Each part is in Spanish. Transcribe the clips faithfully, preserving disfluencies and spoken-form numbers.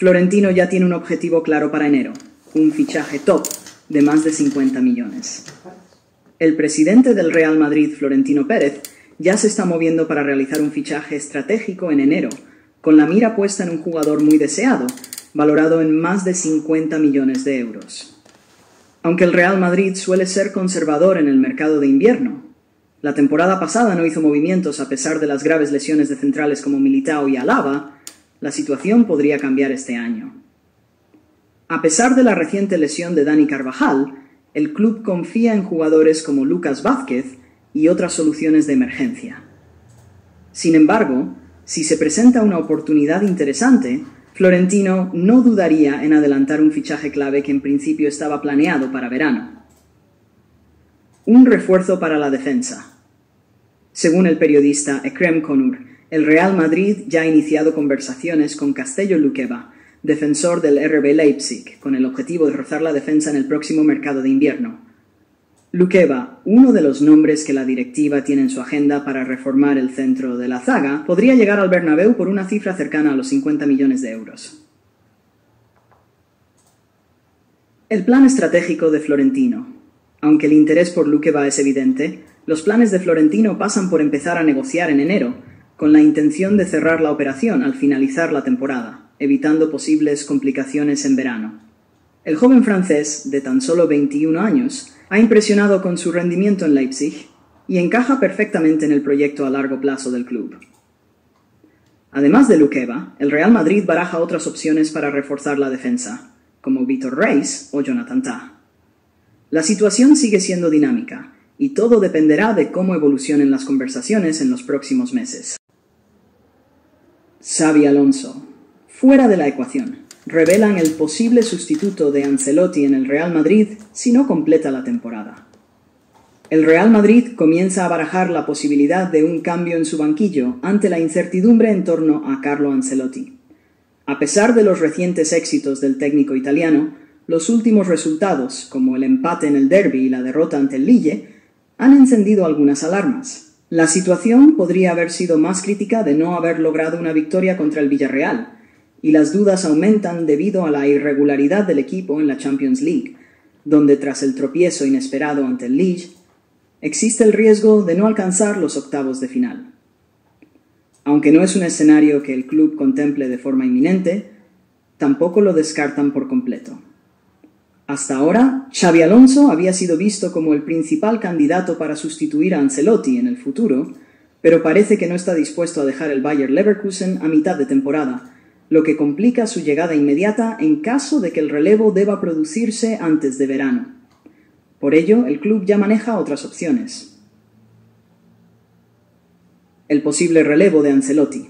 Florentino ya tiene un objetivo claro para enero, un fichaje top de más de cincuenta millones. El presidente del Real Madrid, Florentino Pérez, ya se está moviendo para realizar un fichaje estratégico en enero, con la mira puesta en un jugador muy deseado, valorado en más de cincuenta millones de euros. Aunque el Real Madrid suele ser conservador en el mercado de invierno, la temporada pasada no hizo movimientos a pesar de las graves lesiones de centrales como Militao y Alaba, la situación podría cambiar este año. A pesar de la reciente lesión de Dani Carvajal, el club confía en jugadores como Lucas Vázquez y otras soluciones de emergencia. Sin embargo, si se presenta una oportunidad interesante, Florentino no dudaría en adelantar un fichaje clave que en principio estaba planeado para verano. Un refuerzo para la defensa. Según el periodista Ekrem Konur, el Real Madrid ya ha iniciado conversaciones con Castello Lukeba, defensor del R B Leipzig, con el objetivo de rozar la defensa en el próximo mercado de invierno. Luqueva, uno de los nombres que la directiva tiene en su agenda para reformar el centro de la zaga, podría llegar al Bernabéu por una cifra cercana a los cincuenta millones de euros. El plan estratégico de Florentino. Aunque el interés por Luqueva es evidente, los planes de Florentino pasan por empezar a negociar en enero, con la intención de cerrar la operación al finalizar la temporada, evitando posibles complicaciones en verano. El joven francés, de tan solo veintiún años, ha impresionado con su rendimiento en Leipzig y encaja perfectamente en el proyecto a largo plazo del club. Además de Luqueva, el Real Madrid baraja otras opciones para reforzar la defensa, como Víctor Reis o Jonathan Tah. La situación sigue siendo dinámica y todo dependerá de cómo evolucionen las conversaciones en los próximos meses. Xabi Alonso, fuera de la ecuación. Revelan el posible sustituto de Ancelotti en el Real Madrid si no completa la temporada. El Real Madrid comienza a barajar la posibilidad de un cambio en su banquillo ante la incertidumbre en torno a Carlo Ancelotti. A pesar de los recientes éxitos del técnico italiano, los últimos resultados, como el empate en el derbi y la derrota ante el Lille, han encendido algunas alarmas. La situación podría haber sido más crítica de no haber logrado una victoria contra el Villarreal, y las dudas aumentan debido a la irregularidad del equipo en la Champions League, donde tras el tropiezo inesperado ante el Lille, existe el riesgo de no alcanzar los octavos de final. Aunque no es un escenario que el club contemple de forma inminente, tampoco lo descartan por completo. Hasta ahora, Xabi Alonso había sido visto como el principal candidato para sustituir a Ancelotti en el futuro, pero parece que no está dispuesto a dejar el Bayer Leverkusen a mitad de temporada, lo que complica su llegada inmediata en caso de que el relevo deba producirse antes de verano. Por ello, el club ya maneja otras opciones. El posible relevo de Ancelotti.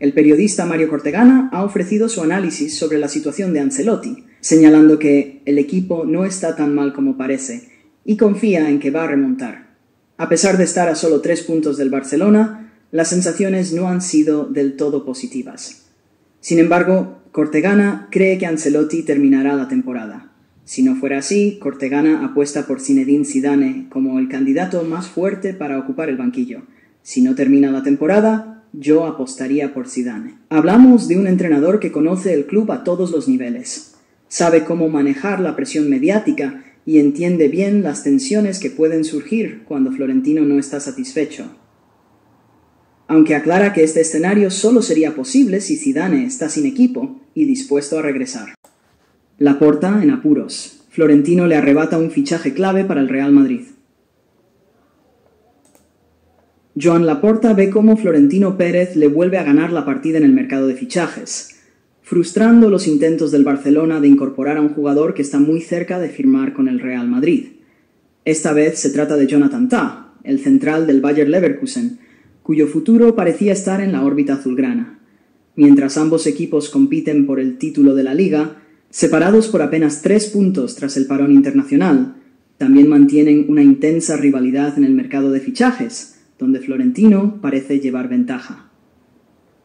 El periodista Mario Cortegana ha ofrecido su análisis sobre la situación de Ancelotti, señalando que el equipo no está tan mal como parece y confía en que va a remontar. A pesar de estar a solo tres puntos del Barcelona, las sensaciones no han sido del todo positivas. Sin embargo, Cortegana cree que Ancelotti terminará la temporada. Si no fuera así, Cortegana apuesta por Zinedine Zidane como el candidato más fuerte para ocupar el banquillo. Si no termina la temporada, yo apostaría por Zidane. Hablamos de un entrenador que conoce el club a todos los niveles. Sabe cómo manejar la presión mediática y entiende bien las tensiones que pueden surgir cuando Florentino no está satisfecho. Aunque aclara que este escenario solo sería posible si Zidane está sin equipo y dispuesto a regresar. Laporta en apuros. Florentino le arrebata un fichaje clave para el Real Madrid. Joan Laporta ve cómo Florentino Pérez le vuelve a ganar la partida en el mercado de fichajes, frustrando los intentos del Barcelona de incorporar a un jugador que está muy cerca de firmar con el Real Madrid. Esta vez se trata de Jonathan Tah, el central del Bayer Leverkusen, cuyo futuro parecía estar en la órbita azulgrana. Mientras ambos equipos compiten por el título de la liga, separados por apenas tres puntos tras el parón internacional, también mantienen una intensa rivalidad en el mercado de fichajes, donde Florentino parece llevar ventaja.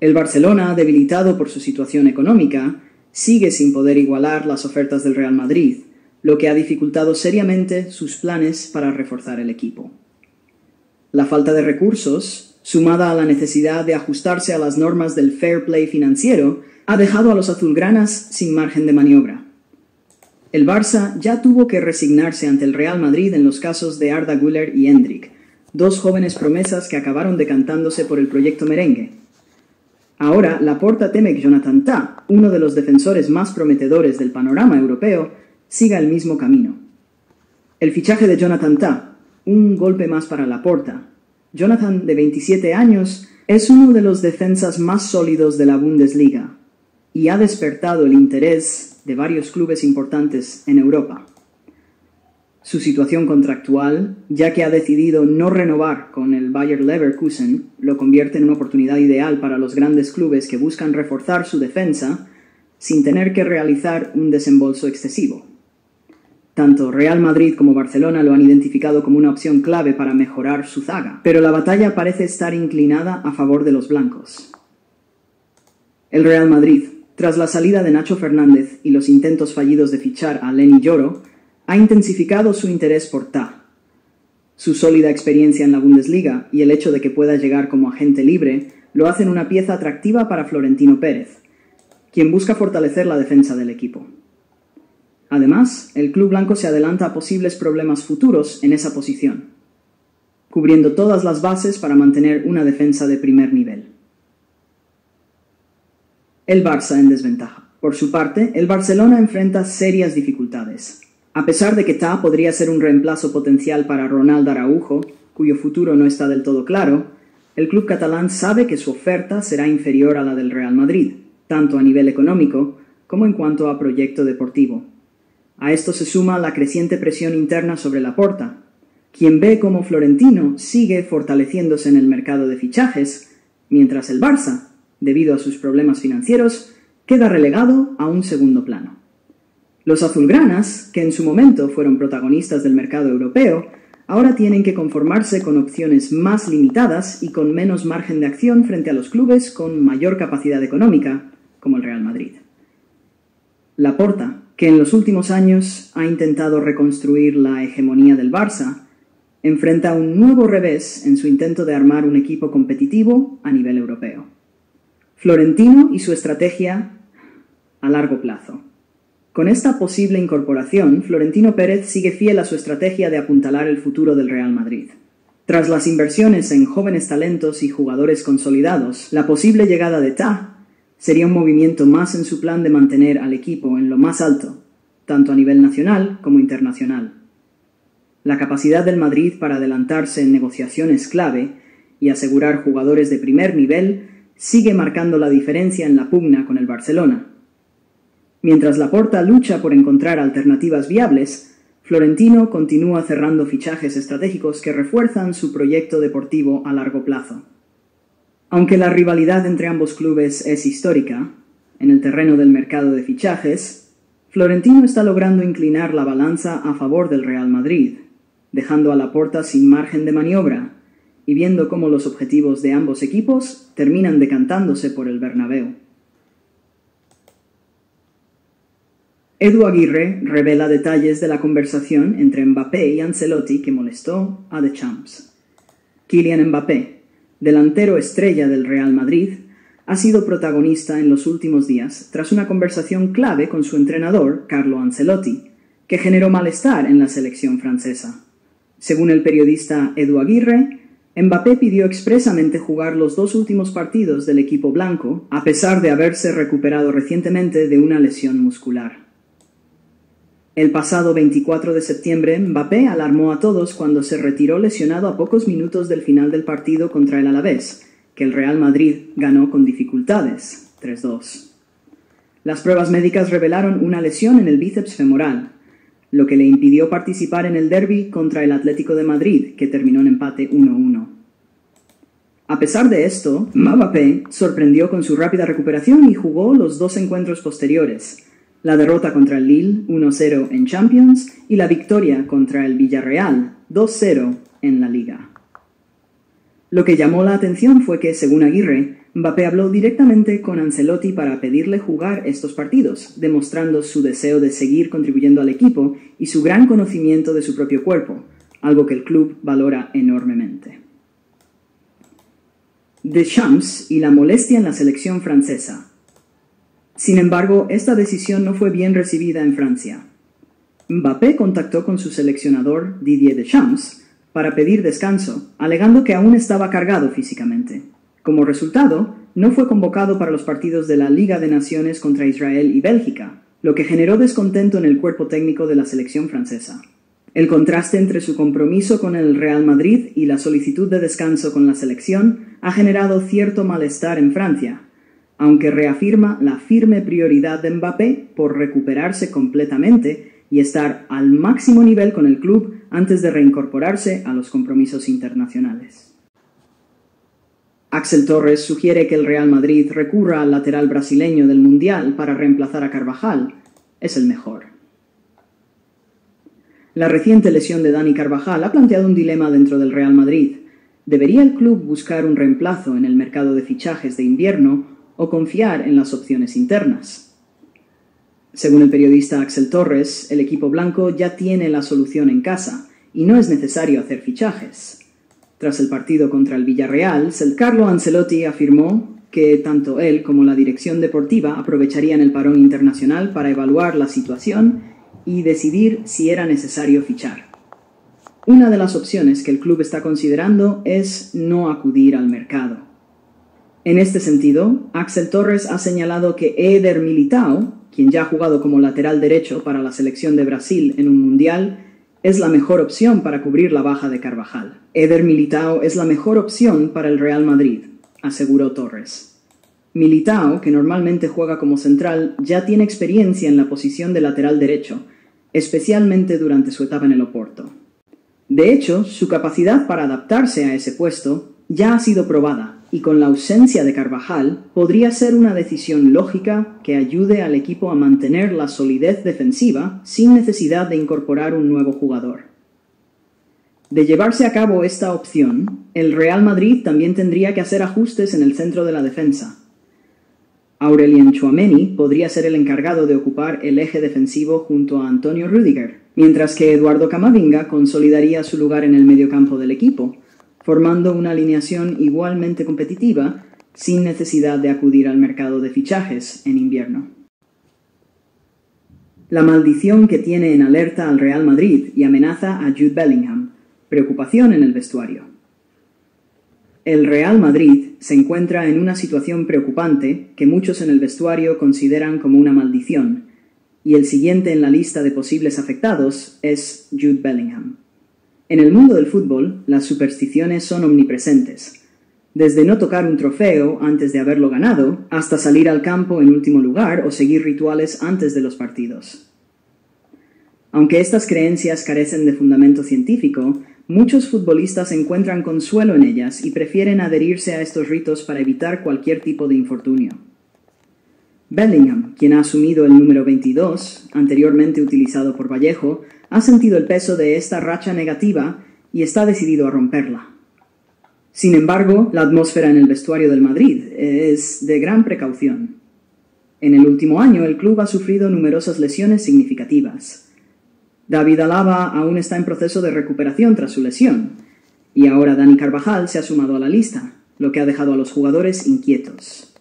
El Barcelona, debilitado por su situación económica, sigue sin poder igualar las ofertas del Real Madrid, lo que ha dificultado seriamente sus planes para reforzar el equipo. La falta de recursos sumada a la necesidad de ajustarse a las normas del fair play financiero, ha dejado a los azulgranas sin margen de maniobra. El Barça ya tuvo que resignarse ante el Real Madrid en los casos de Arda Güler y Endrick, dos jóvenes promesas que acabaron decantándose por el proyecto merengue. Ahora, Laporta teme que Jonathan Tah, uno de los defensores más prometedores del panorama europeo, siga el mismo camino. El fichaje de Jonathan Tah, un golpe más para Laporta. Jonathan, de veintisiete años, es uno de los defensas más sólidos de la Bundesliga y ha despertado el interés de varios clubes importantes en Europa. Su situación contractual, ya que ha decidido no renovar con el Bayer Leverkusen, lo convierte en una oportunidad ideal para los grandes clubes que buscan reforzar su defensa sin tener que realizar un desembolso excesivo. Tanto Real Madrid como Barcelona lo han identificado como una opción clave para mejorar su zaga, pero la batalla parece estar inclinada a favor de los blancos. El Real Madrid, tras la salida de Nacho Fernández y los intentos fallidos de fichar a Lenny Yoro, ha intensificado su interés por Tah. Su sólida experiencia en la Bundesliga y el hecho de que pueda llegar como agente libre lo hacen una pieza atractiva para Florentino Pérez, quien busca fortalecer la defensa del equipo. Además, el club blanco se adelanta a posibles problemas futuros en esa posición, cubriendo todas las bases para mantener una defensa de primer nivel. El Barça en desventaja. Por su parte, el Barcelona enfrenta serias dificultades. A pesar de que Tah podría ser un reemplazo potencial para Ronaldo Araujo, cuyo futuro no está del todo claro, el club catalán sabe que su oferta será inferior a la del Real Madrid, tanto a nivel económico como en cuanto a proyecto deportivo. A esto se suma la creciente presión interna sobre Laporta, quien ve cómo Florentino sigue fortaleciéndose en el mercado de fichajes, mientras el Barça, debido a sus problemas financieros, queda relegado a un segundo plano. Los azulgranas, que en su momento fueron protagonistas del mercado europeo, ahora tienen que conformarse con opciones más limitadas y con menos margen de acción frente a los clubes con mayor capacidad económica, como el Real Madrid. Laporta, que en los últimos años ha intentado reconstruir la hegemonía del Barça, enfrenta un nuevo revés en su intento de armar un equipo competitivo a nivel europeo. Florentino y su estrategia a largo plazo. Con esta posible incorporación, Florentino Pérez sigue fiel a su estrategia de apuntalar el futuro del Real Madrid. Tras las inversiones en jóvenes talentos y jugadores consolidados, la posible llegada de Tah sería un movimiento más en su plan de mantener al equipo en lo más alto, tanto a nivel nacional como internacional. La capacidad del Madrid para adelantarse en negociaciones clave y asegurar jugadores de primer nivel sigue marcando la diferencia en la pugna con el Barcelona. Mientras Laporta lucha por encontrar alternativas viables, Florentino continúa cerrando fichajes estratégicos que refuerzan su proyecto deportivo a largo plazo. Aunque la rivalidad entre ambos clubes es histórica, en el terreno del mercado de fichajes, Florentino está logrando inclinar la balanza a favor del Real Madrid, dejando a Laporta sin margen de maniobra y viendo cómo los objetivos de ambos equipos terminan decantándose por el Bernabéu. Edu Aguirre revela detalles de la conversación entre Mbappé y Ancelotti que molestó a Deschamps. Kylian Mbappé, delantero estrella del Real Madrid, ha sido protagonista en los últimos días tras una conversación clave con su entrenador, Carlo Ancelotti, que generó malestar en la selección francesa. Según el periodista Edu Aguirre, Mbappé pidió expresamente jugar los dos últimos partidos del equipo blanco, a pesar de haberse recuperado recientemente de una lesión muscular. El pasado veinticuatro de septiembre, Mbappé alarmó a todos cuando se retiró lesionado a pocos minutos del final del partido contra el Alavés, que el Real Madrid ganó con dificultades, tres dos. Las pruebas médicas revelaron una lesión en el bíceps femoral, lo que le impidió participar en el derbi contra el Atlético de Madrid, que terminó en empate uno uno. A pesar de esto, Mbappé sorprendió con su rápida recuperación y jugó los dos encuentros posteriores, la derrota contra el Lille, uno cero en Champions, y la victoria contra el Villarreal, dos cero en la Liga. Lo que llamó la atención fue que, según Aguirre, Mbappé habló directamente con Ancelotti para pedirle jugar estos partidos, demostrando su deseo de seguir contribuyendo al equipo y su gran conocimiento de su propio cuerpo, algo que el club valora enormemente. Deschamps y la molestia en la selección francesa. Sin embargo, esta decisión no fue bien recibida en Francia. Mbappé contactó con su seleccionador, Didier Deschamps, para pedir descanso, alegando que aún estaba cargado físicamente. Como resultado, no fue convocado para los partidos de la Liga de Naciones contra Israel y Bélgica, lo que generó descontento en el cuerpo técnico de la selección francesa. El contraste entre su compromiso con el Real Madrid y la solicitud de descanso con la selección ha generado cierto malestar en Francia, aunque reafirma la firme prioridad de Mbappé por recuperarse completamente y estar al máximo nivel con el club antes de reincorporarse a los compromisos internacionales. Axel Torres sugiere que el Real Madrid recurra al lateral brasileño del Mundial para reemplazar a Carvajal. Es el mejor. La reciente lesión de Dani Carvajal ha planteado un dilema dentro del Real Madrid. ¿Debería el club buscar un reemplazo en el mercado de fichajes de invierno o confiar en las opciones internas? Según el periodista Axel Torres, el equipo blanco ya tiene la solución en casa y no es necesario hacer fichajes. Tras el partido contra el Villarreal, Carlo Ancelotti afirmó que tanto él como la dirección deportiva aprovecharían el parón internacional para evaluar la situación y decidir si era necesario fichar. Una de las opciones que el club está considerando es no acudir al mercado. En este sentido, Axel Torres ha señalado que Eder Militao, quien ya ha jugado como lateral derecho para la selección de Brasil en un mundial, es la mejor opción para cubrir la baja de Carvajal. Eder Militao es la mejor opción para el Real Madrid, aseguró Torres. Militao, que normalmente juega como central, ya tiene experiencia en la posición de lateral derecho, especialmente durante su etapa en el Oporto. De hecho, su capacidad para adaptarse a ese puesto ya ha sido probada, y con la ausencia de Carvajal podría ser una decisión lógica que ayude al equipo a mantener la solidez defensiva sin necesidad de incorporar un nuevo jugador. De llevarse a cabo esta opción, el Real Madrid también tendría que hacer ajustes en el centro de la defensa. Aurelien Tchouameni podría ser el encargado de ocupar el eje defensivo junto a Antonio Rüdiger, mientras que Eduardo Camavinga consolidaría su lugar en el mediocampo del equipo, formando una alineación igualmente competitiva sin necesidad de acudir al mercado de fichajes en invierno. La maldición que tiene en alerta al Real Madrid y amenaza a Jude Bellingham. Preocupación en el vestuario. El Real Madrid se encuentra en una situación preocupante que muchos en el vestuario consideran como una maldición, y el siguiente en la lista de posibles afectados es Jude Bellingham. En el mundo del fútbol, las supersticiones son omnipresentes, desde no tocar un trofeo antes de haberlo ganado, hasta salir al campo en último lugar o seguir rituales antes de los partidos. Aunque estas creencias carecen de fundamento científico, muchos futbolistas encuentran consuelo en ellas y prefieren adherirse a estos ritos para evitar cualquier tipo de infortunio. Bellingham, quien ha asumido el número veintidós, anteriormente utilizado por Vallejo, ha sentido el peso de esta racha negativa y está decidido a romperla. Sin embargo, la atmósfera en el vestuario del Madrid es de gran precaución. En el último año, el club ha sufrido numerosas lesiones significativas. David Alaba aún está en proceso de recuperación tras su lesión, y ahora Dani Carvajal se ha sumado a la lista, lo que ha dejado a los jugadores inquietos.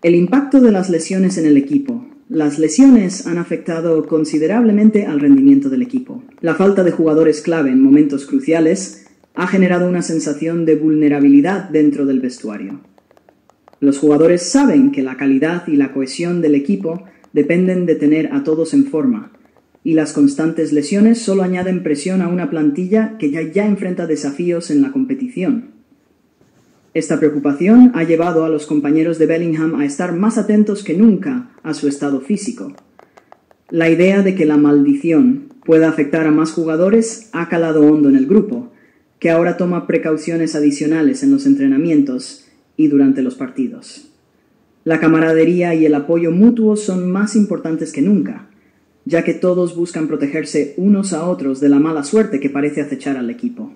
El impacto de las lesiones en el equipo. Las lesiones han afectado considerablemente al rendimiento del equipo. La falta de jugadores clave en momentos cruciales ha generado una sensación de vulnerabilidad dentro del vestuario. Los jugadores saben que la calidad y la cohesión del equipo dependen de tener a todos en forma, y las constantes lesiones solo añaden presión a una plantilla que ya, ya enfrenta desafíos en la competición. Esta preocupación ha llevado a los compañeros de Bellingham a estar más atentos que nunca a su estado físico. La idea de que la maldición pueda afectar a más jugadores ha calado hondo en el grupo, que ahora toma precauciones adicionales en los entrenamientos y durante los partidos. La camaradería y el apoyo mutuo son más importantes que nunca, ya que todos buscan protegerse unos a otros de la mala suerte que parece acechar al equipo.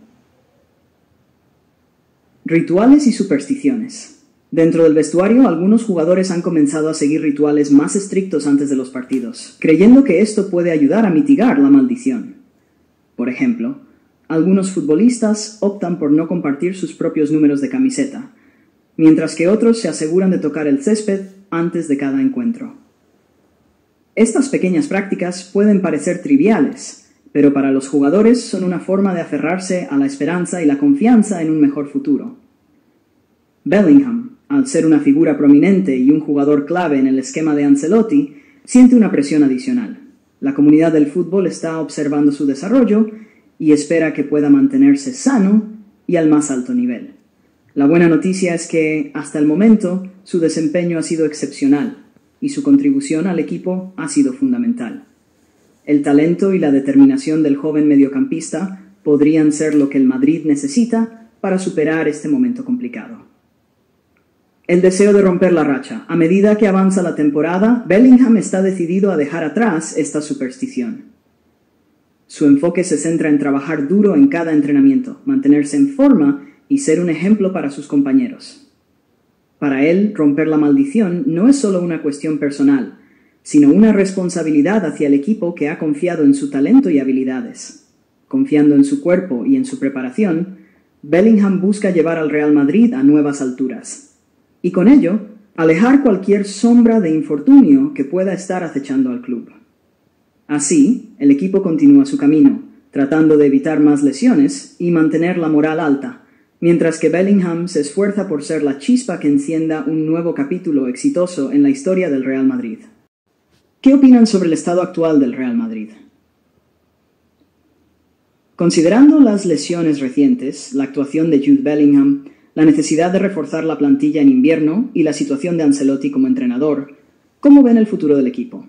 Rituales y supersticiones. Dentro del vestuario, algunos jugadores han comenzado a seguir rituales más estrictos antes de los partidos, creyendo que esto puede ayudar a mitigar la maldición. Por ejemplo, Algunos futbolistas optan por no compartir sus propios números de camiseta, mientras que otros se aseguran de tocar el césped antes de cada encuentro. Estas pequeñas prácticas pueden parecer triviales, pero para los jugadores son una forma de aferrarse a la esperanza y la confianza en un mejor futuro. Bellingham, al ser una figura prominente y un jugador clave en el esquema de Ancelotti, siente una presión adicional. La comunidad del fútbol está observando su desarrollo y espera que pueda mantenerse sano y al más alto nivel. La buena noticia es que, hasta el momento, su desempeño ha sido excepcional y su contribución al equipo ha sido fundamental. El talento y la determinación del joven mediocampista podrían ser lo que el Madrid necesita para superar este momento complicado. El deseo de romper la racha. A medida que avanza la temporada, Bellingham está decidido a dejar atrás esta superstición. Su enfoque se centra en trabajar duro en cada entrenamiento, mantenerse en forma y ser un ejemplo para sus compañeros. Para él, romper la maldición no es solo una cuestión personal, sino una responsabilidad hacia el equipo que ha confiado en su talento y habilidades. Confiando en su cuerpo y en su preparación, Bellingham busca llevar al Real Madrid a nuevas alturas, y con ello, alejar cualquier sombra de infortunio que pueda estar acechando al club. Así, el equipo continúa su camino, tratando de evitar más lesiones y mantener la moral alta, mientras que Bellingham se esfuerza por ser la chispa que encienda un nuevo capítulo exitoso en la historia del Real Madrid. ¿Qué opinan sobre el estado actual del Real Madrid? Considerando las lesiones recientes, la actuación de Jude Bellingham, la necesidad de reforzar la plantilla en invierno y la situación de Ancelotti como entrenador, ¿cómo ven el futuro del equipo?